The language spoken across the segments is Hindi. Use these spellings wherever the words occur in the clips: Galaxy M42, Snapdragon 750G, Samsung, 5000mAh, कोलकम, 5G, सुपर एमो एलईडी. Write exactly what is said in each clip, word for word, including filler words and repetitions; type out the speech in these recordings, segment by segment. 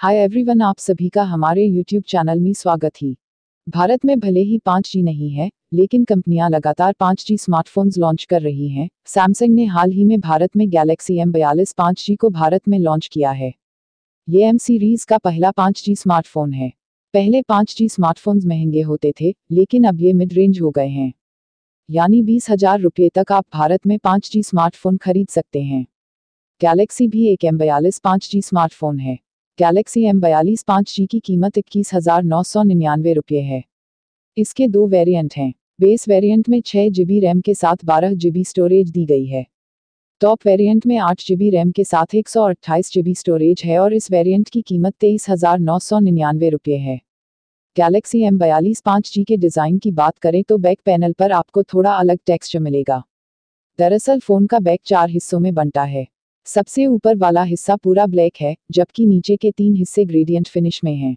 हाय एवरीवन, आप सभी का हमारे यूट्यूब चैनल में स्वागत है। भारत में भले ही फाइव जी नहीं है, लेकिन कंपनियां लगातार फाइव जी स्मार्टफोन्स लॉन्च कर रही हैं। सैमसंग ने हाल ही में भारत में Galaxy M forty two five G को भारत में लॉन्च किया है। ये एम सीरीज का पहला फाइव जी स्मार्टफोन है। पहले फाइव जी स्मार्टफोन्स महंगे होते थे, लेकिन अब ये मिड रेंज हो गए हैं, यानी बीस हजार रुपये तक आप भारत में फाइव जी स्मार्टफोन खरीद सकते हैं। गैलेक्सी भी एक M forty two five G smartphone है। Galaxy M forty two five G की कीमत इक्कीस हजार नौ सौ निन्यानवे रुपये है। इसके दो वेरिएंट हैं। बेस वेरिएंट में छः जीबी रैम के साथ बारह जीबी स्टोरेज दी गई है। टॉप वेरिएंट में आठ जीबी रैम के साथ एक सौ अट्ठाईस जीबी स्टोरेज है और इस वेरिएंट की कीमत तेईस हजार नौ सौ निन्यानवे रुपये है। Galaxy M forty two five G के डिज़ाइन की बात करें तो बैक पैनल पर आपको थोड़ा अलग टेक्सचर मिलेगा। दरअसल फ़ोन का बैक चार हिस्सों में बनता है। सबसे ऊपर वाला हिस्सा पूरा ब्लैक है, जबकि नीचे के तीन हिस्से ग्रेडियंट फिनिश में हैं।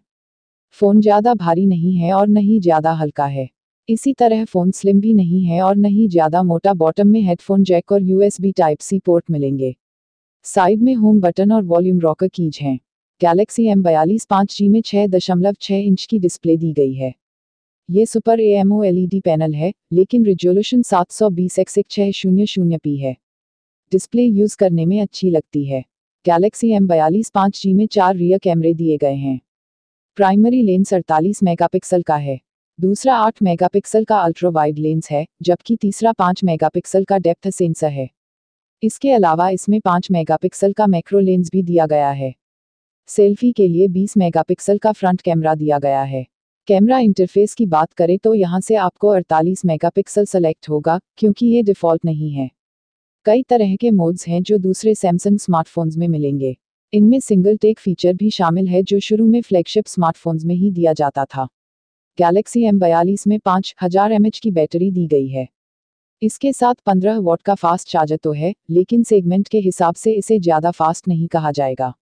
फ़ोन ज़्यादा भारी नहीं है और न ही ज़्यादा हल्का है। इसी तरह फ़ोन स्लिम भी नहीं है और न ही ज़्यादा मोटा। बॉटम में हेडफोन जैक और यूएसबी टाइप सी पोर्ट मिलेंगे। साइड में होम बटन और वॉल्यूम रॉकर कीज हैं। Galaxy M forty two five G में छः दशमलव छः इंच की डिस्प्ले दी गई है। ये सुपर एमो एलईडी पैनल है, लेकिन रिजोल्यूशन सात सौ बीस एक्स एक छः शून्य शून्य पी है। डिस्प्ले यूज़ करने में अच्छी लगती है। Galaxy M forty two five G में चार रियर कैमरे दिए गए हैं। प्राइमरी लेंस अड़तालीस मेगापिक्सल का है, दूसरा आठ मेगापिक्सल का अल्ट्रा वाइड लेंस है, जबकि तीसरा पाँच मेगापिक्सल का डेप्थ सेंसर है। इसके अलावा इसमें पाँच मेगापिक्सल का मैक्रो लेंस भी दिया गया है। सेल्फी के लिए बीस मेगापिक्सल का फ्रंट कैमरा दिया गया है। कैमरा इंटरफेस की बात करें तो यहाँ से आपको अड़तालीस मेगापिक्सल सेलेक्ट होगा, क्योंकि ये डिफ़ॉल्ट नहीं है। कई तरह के मोड्स हैं जो दूसरे सैमसंग स्मार्टफोन्स में मिलेंगे। इनमें सिंगल टेक फीचर भी शामिल है, जो शुरू में फ्लैगशिप स्मार्टफोन्स में ही दिया जाता था। गैलेक्सी एम फोर्टी टू में पाँच हजार एमएच की बैटरी दी गई है। इसके साथ पंद्रह वॉट का फास्ट चार्जर तो है, लेकिन सेगमेंट के हिसाब से इसे ज़्यादा फास्ट नहीं कहा जाएगा।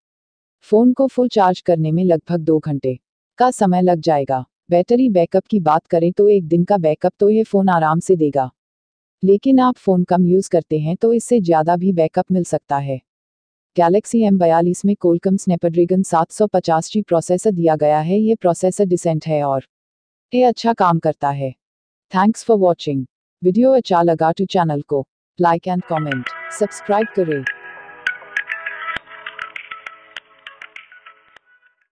फ़ोन को फुल चार्ज करने में लगभग दो घंटे का समय लग जाएगा। बैटरी बैकअप की बात करें तो एक दिन का बैकअप तो ये फ़ोन आराम से देगा, लेकिन आप फ़ोन कम यूज़ करते हैं तो इससे ज़्यादा भी बैकअप मिल सकता है। गैलेक्सी एम फोर्टी टू में कोलकम Snapdragon seven fifty G processor दिया गया है। ये प्रोसेसर डिसेंट है और ये अच्छा काम करता है। Thanks for watching. वीडियो अच्छा लगा तो चैनल को लाइक एंड कमेंट, सब्सक्राइब करें।